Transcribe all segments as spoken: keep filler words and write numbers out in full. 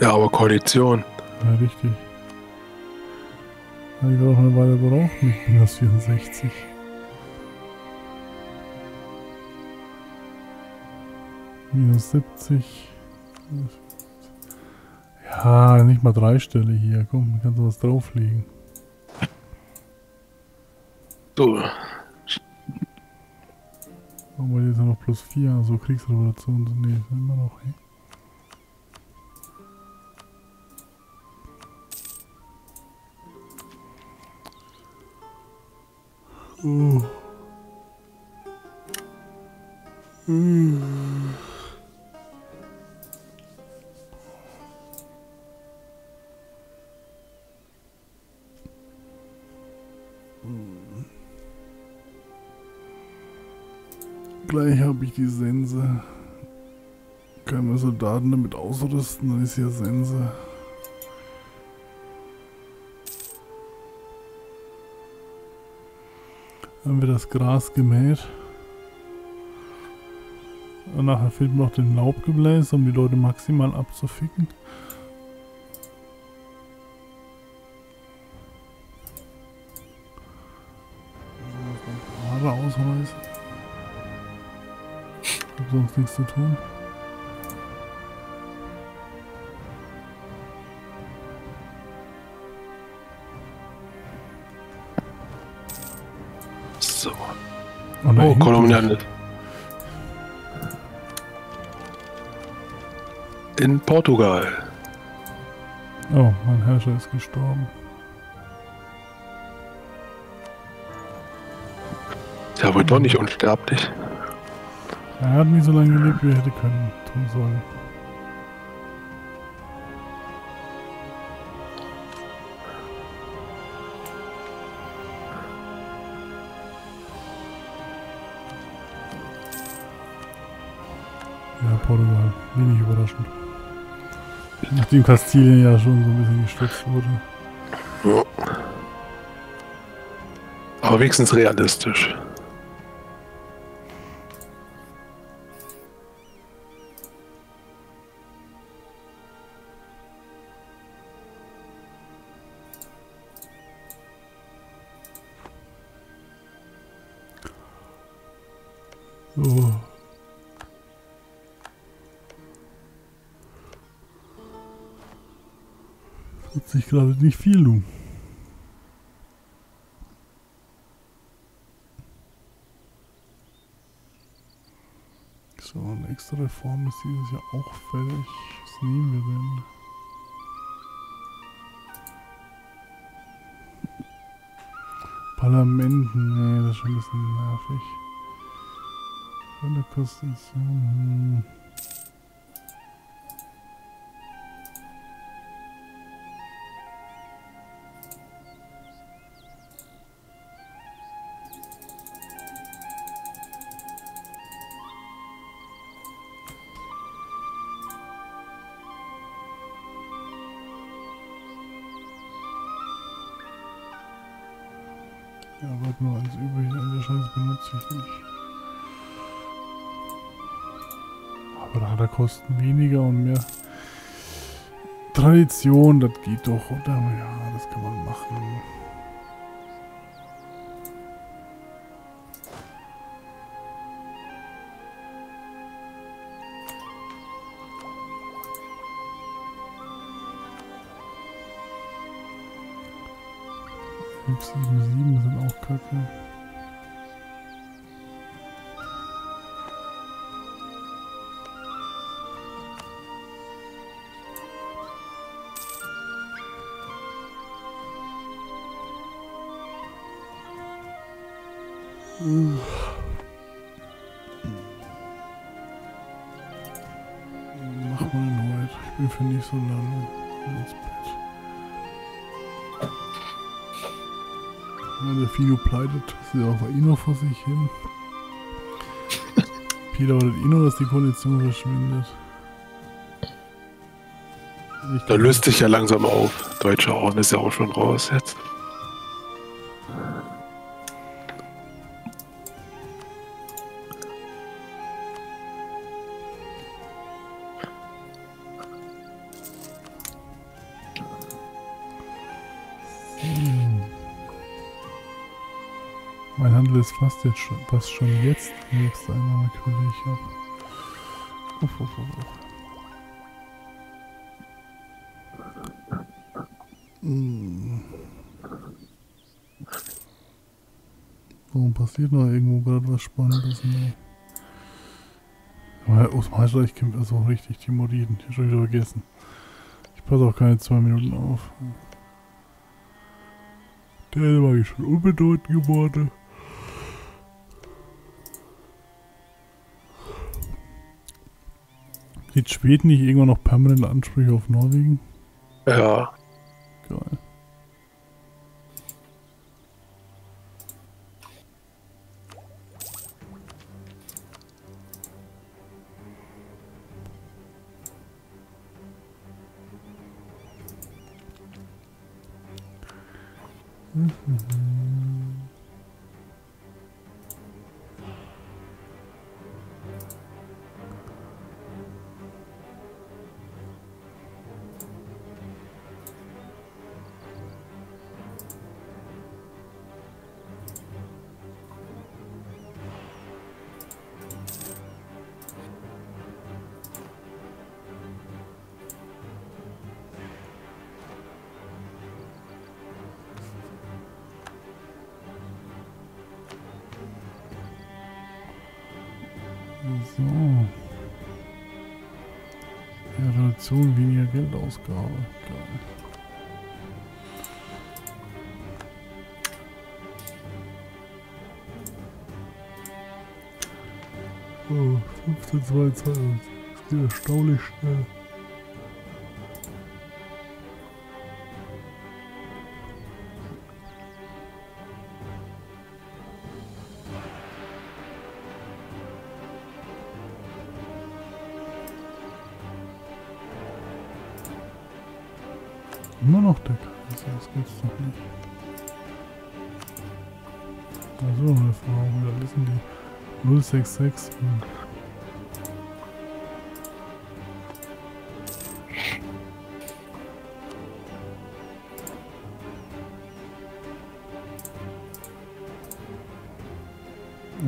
Ja, aber Koalition. Ja, richtig. Ja, ich will auch eine Weile brauchen mit minus vierundsechzig. Minus siebzig. Ja, nicht mal drei Stelle hier. Komm, kannst du was drauflegen. So. Aber hier ist ja noch plus vier, also Kriegsrevolution. Nee, immer noch. Ey. Uh. Uh. Gleich habe ich die Sense. Kann man Soldaten damit ausrüsten, dann ist hier Sense. Haben wir das Gras gemäht. Und nachher fehlt mir noch den Laubgebläse, um die Leute maximal abzuficken. Haare ausreißen. Ich hab sonst nichts zu tun. Oh, Kolonialnet. In Portugal. Oh, mein Herrscher ist gestorben. Der ja, war doch nicht unsterblich. Er hat nie so lange gelebt, wie er hätte können, tun sollen. Portugal, wenig überraschend. Nachdem Kastilien ja schon so ein bisschen gestürzt wurde. Ja. Aber wenigstens realistisch. So. Ich glaube nicht viel, du. So, eine extra Reform ist dieses Jahr auch fällig. Was nehmen wir denn? Parlamenten, nee, das ist schon ein bisschen nervig. Renderkosten ist... Hm. Ja, bleibt nur eins übrig, an der Scheiße benutze ich nicht. Aber da hat er Kosten weniger und mehr Tradition, das geht doch, oder? Ja, das kann man machen. fünf, sieben, sieben sind auch kacke. Hm. Mach mal den heute. Ich bin für nicht so lange ins Bett. Der Fido pleitet, sieht auch Ino vor sich hin. Peter oder Ino, dass die Koalition verschwindet. Ich da löst sich ja langsam auf. Deutscher Orden ist ja auch schon raus jetzt. Mein Handel ist fast jetzt schon, fast schon jetzt. Die nächste Einnahme quelle ich ab. Uff, uff, uff, uff. Hm. Warum passiert noch irgendwo gerade was Spannendes? Ne? Aus dem Heißreich kämpft also richtig die Moriden. Ich hab schon wieder vergessen. Ich passe auch keine zwei Minuten auf. Der war ich schon unbedeutend geworden. Sieht Schweden nicht irgendwann noch permanente Ansprüche auf Norwegen? Ja. Geil. So. Ja, Reduktion weniger Geldausgabe. Geil. Oh, fünfzehn Komma zweiundzwanzig. Das geht erstaunlich schnell. Immer noch der Kreis, das gibt's doch nicht. Also eine Frau, da wissen die null sechs sechs. Hm.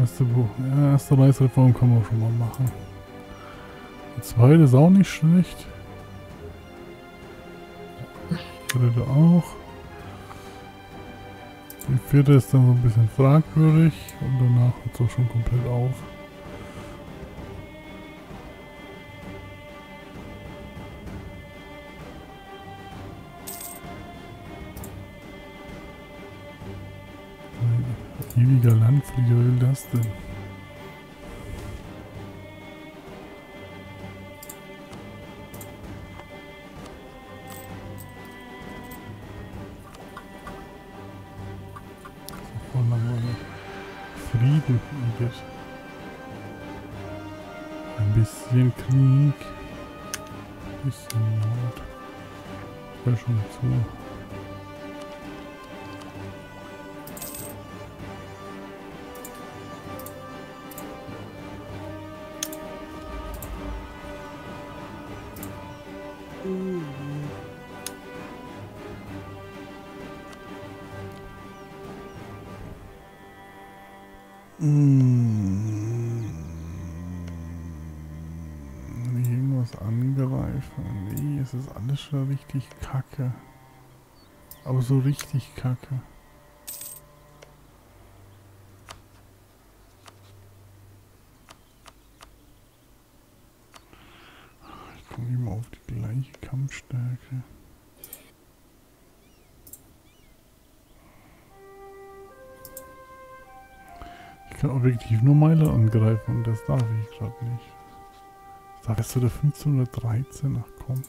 Erste Buch, ja, erste Reichsreform kann man schon mal machen. Die zweite ist auch nicht schlecht. Auch. Die vierte ist dann so ein bisschen fragwürdig und danach hört es auch schon komplett auf. Ein ewiger Landflieger, will das denn? Ein bisschen Krieg, ein bisschen Not. Ich höre schon zu. Das ist alles schon richtig kacke. Aber so richtig kacke. Ich komme immer auf die gleiche Kampfstärke. Ich kann objektiv nur Meilen angreifen und das darf ich gerade nicht. Das darf erst wieder fünfzehn oder dreizehn, ach komm.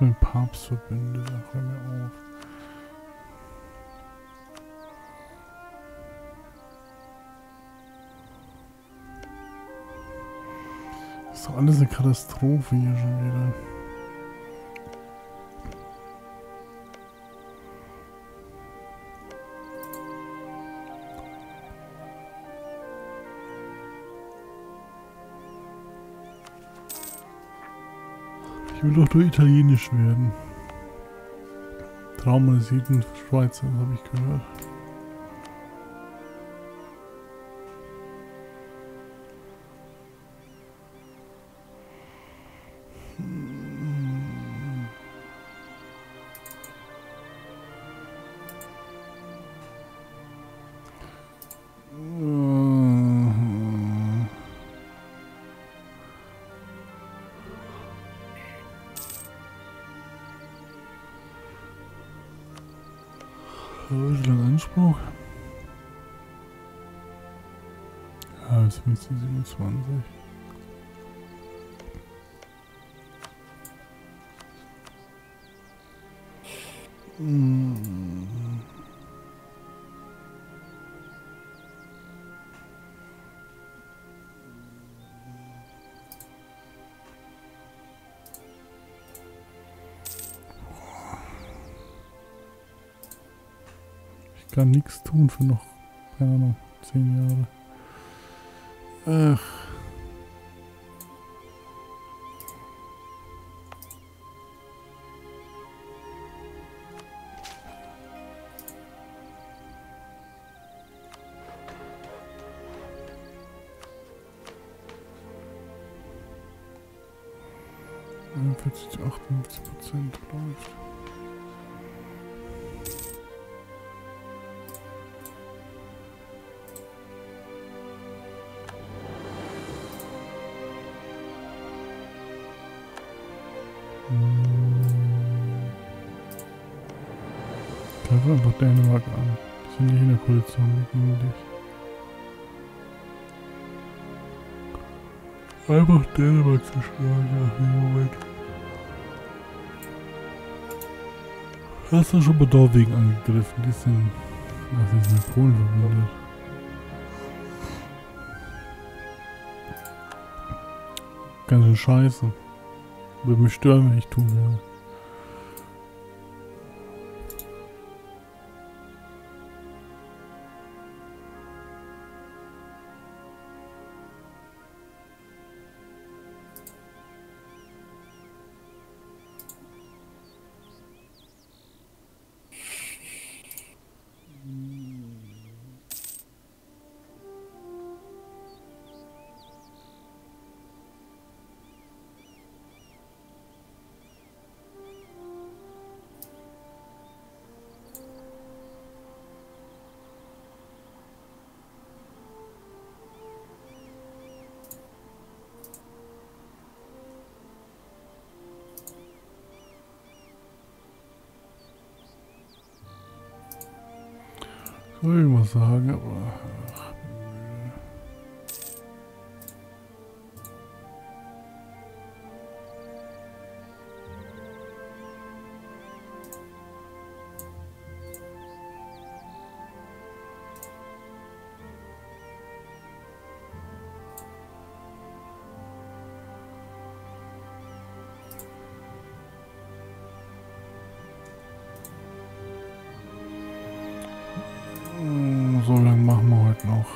Mit dem Papst verbinde, da hör mir auf. Das ist doch alles eine Katastrophe hier schon wieder. Ich will doch nur italienisch werden. Traumatisierten Schweizer, habe ich gehört. Anspruch. Ja, jetzt müsste siebenundzwanzig. Hm. Kann nichts tun für noch, keine Ahnung, zehn Jahre. Ach. neunundvierzig, achtundvierzig Prozent läuft. Greif einfach Dänemark an. Die sind nicht in der Koalition gegen dich. Einfach Dänemark zerstören, ja, in dem Moment. Hast du schon bei Norwegen angegriffen? Die sind. Was ist mit Polen verwundet? Ganz schön scheiße. Würde mich stören, wenn ich tun werde. Würde ich mal sagen, aber... Ach. So lange machen wir heute noch.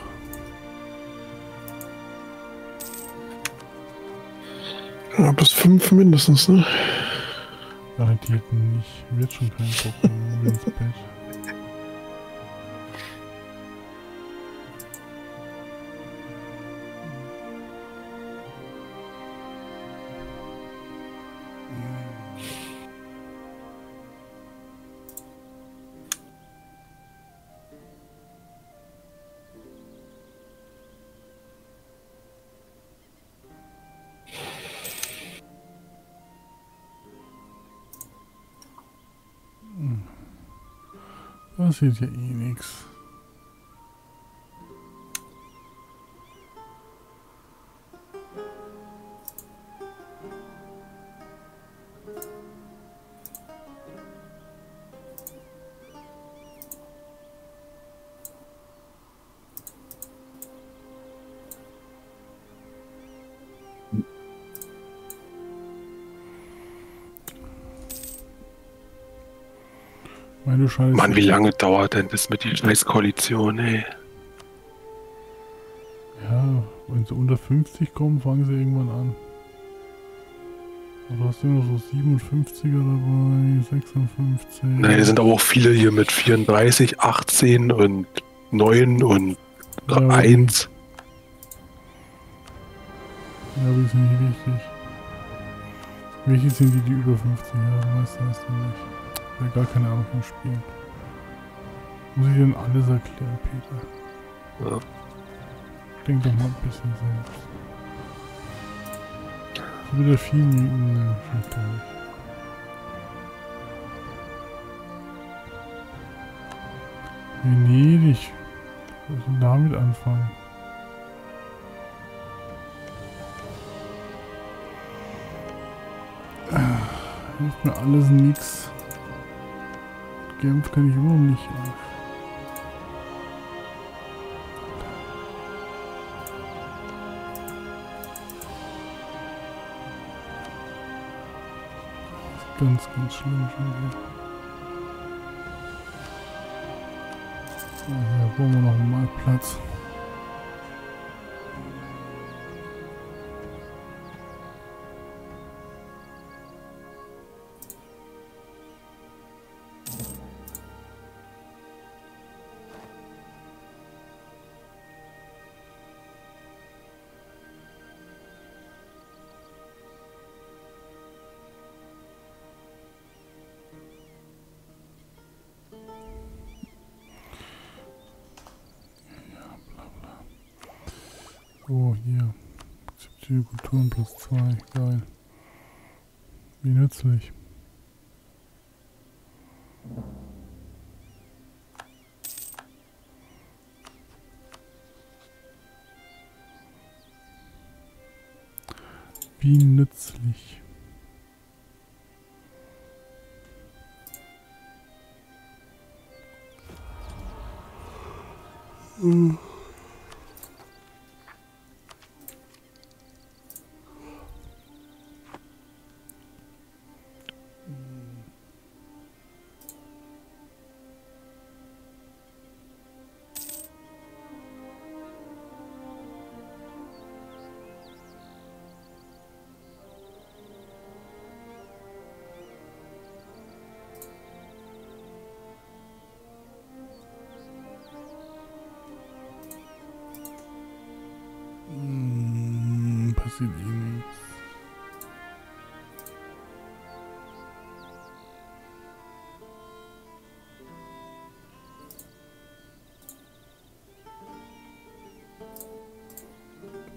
Ja, bis fünf mindestens, ne? Garantiert nicht. Wird schon keinen Bock mehr ins Bett. Das sieht ja eh nix. Scheiße. Mann, wie lange dauert denn das mit der Scheiß-Koalition, ey? Ja, wenn sie unter fünfzig kommen, fangen sie irgendwann an. Da hast du immer so siebenundfünfziger dabei, sechsundfünfzig. Naja, sind aber auch viele hier mit vierunddreißig, achtzehn und neun und ja. eins. Ja, aber ist nicht wichtig. Welche sind die, die über fünfzig haben? Weißt du das nicht? Ich habe gar keine Ahnung vom Spiel. Muss ich denn alles erklären, Peter? Ja. Denk doch mal ein bisschen selbst. Wieder viel Minuten, Venedig. Was soll damit anfangen? Ach, hilft mir alles nix. Genf kann ich überhaupt nicht. Ganz, ganz schlimm schon wieder. So, hier brauchen wir noch einen Marktplatz. So, hier. Akzeptiere Kulturen plus zwei. Geil. Wie nützlich. Wie nützlich. Mhm. Sieht eh nichts.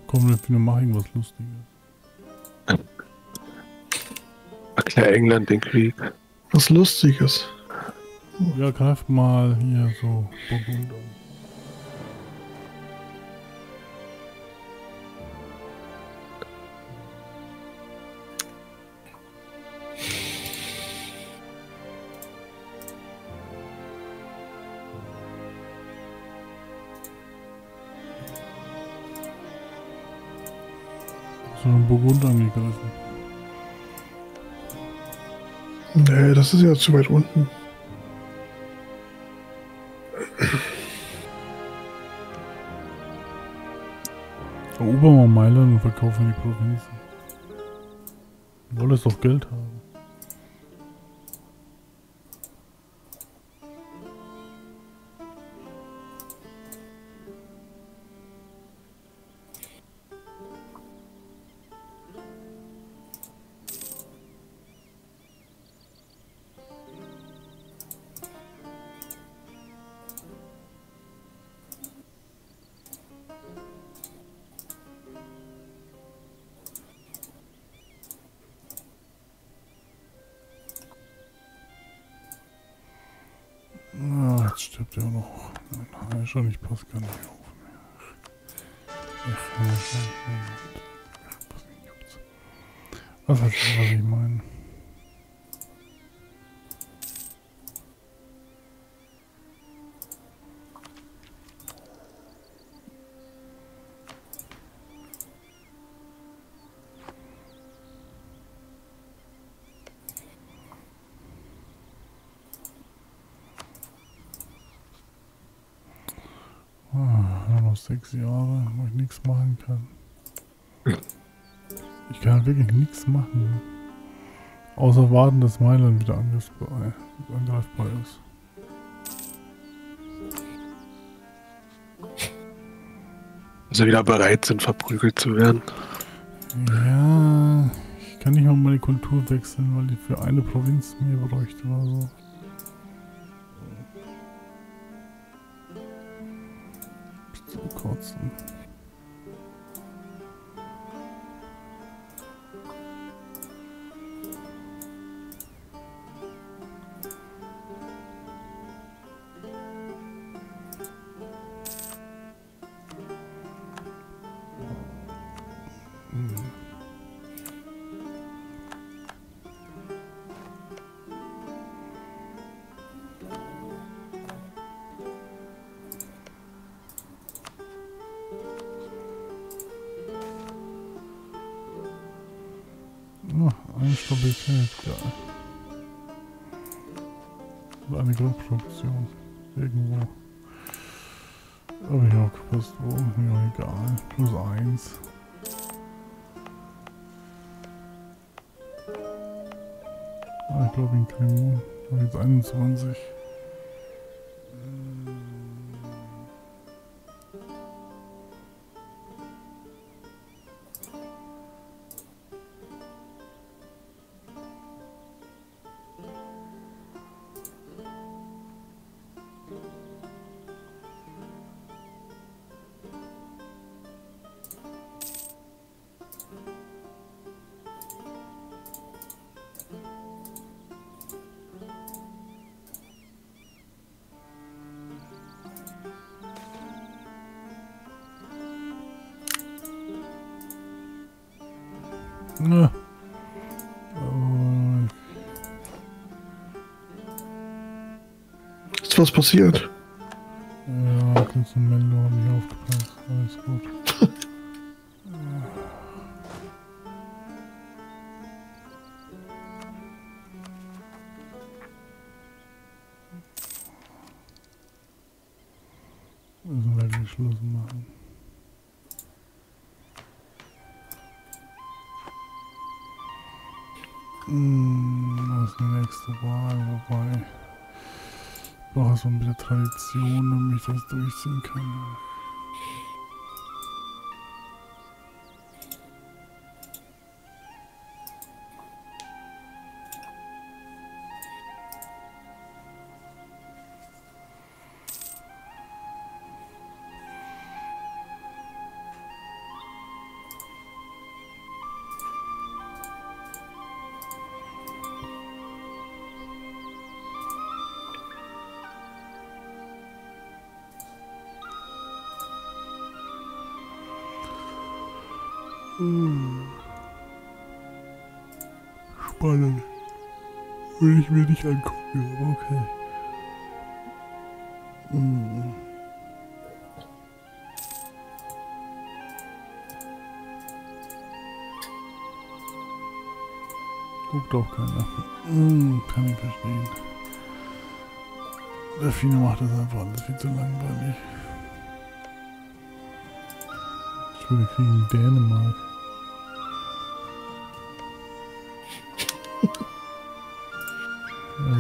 Komm, wir machen irgendwas Lustiges. Erklär England den Krieg. Was Lustiges. Ja, greift mal hier so Burgund an. So ein Burgund angegriffen. Nee, das ist ja zu weit unten. Erobern wir Mailand und verkaufen die Provinzen. Wir wollen es doch Geld haben. Stirbt ja auch noch. Nein, schon, ich passe gar nicht auf mehr. Ach, ja, was heißt das, was ich meine? Sechs Jahre, wo ich nichts machen kann. Ich kann wirklich nichts machen. Außer warten, dass Mailand wieder angreifbar ist. Also wieder bereit sind, verprügelt zu werden. Ja, ich kann nicht mal meine Kultur wechseln, weil die für eine Provinz mehr bräuchte oder so. Zu kotzen. Eine Stabilität, ja. Oder eine Grundproduktion. Irgendwo. Aber ich hab gepasst, wo. Mir egal. Plus eins. Ah, ich glaube in Cremon. Ich habe jetzt einundzwanzig. Ne. Ist was passiert? Ja, kannst du Mendo haben nicht aufgepasst. Alles gut. Müssen wir gleich Schluss machen. Das ist die nächste Wahl, wobei ich brauche so ein bisschen Tradition, damit ich das durchziehen kann. Spannend. Will ich mir nicht angucken, aber okay. Mm. Guckt auch keiner. Mm, kann ich verstehen. Der Fino macht das einfach alles viel zu langweilig. Ich würde kriegen Dänemark.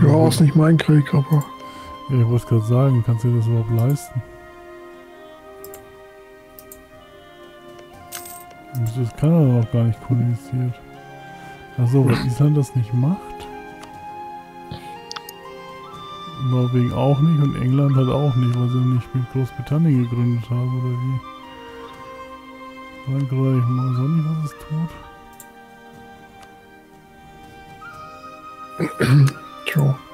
Ja, ist nicht mein Krieg, aber... Ja, ich wollte gerade sagen, kannst du dir das überhaupt leisten? Wieso ist Kanada noch gar nicht kolonisiert? Achso, weil Island das nicht macht? Norwegen auch nicht und England halt auch nicht, weil sie nicht mit Großbritannien gegründet haben, oder wie? Frankreich, man weiß auch nicht, was es tut. True.